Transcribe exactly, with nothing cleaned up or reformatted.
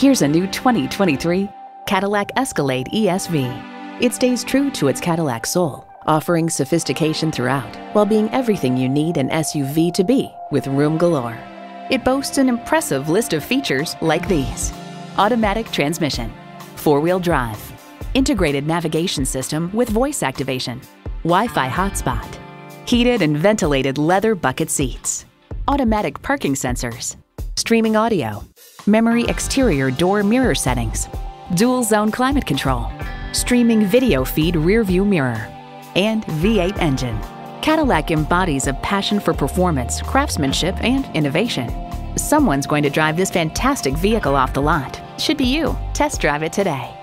Here's a new twenty twenty-three Cadillac Escalade E S V. It stays true to its Cadillac soul, offering sophistication throughout while being everything you need an S U V to be, with room galore. It boasts an impressive list of features like these: automatic transmission, four-wheel drive, integrated navigation system with voice activation, Wi-Fi hotspot, heated and ventilated leather bucket seats, automatic parking sensors, streaming audio, memory exterior door mirror settings, dual zone climate control, streaming video feed rear view mirror, and V eight engine. Cadillac embodies a passion for performance, craftsmanship, and innovation. Someone's going to drive this fantastic vehicle off the lot. Should be you. Test drive it today.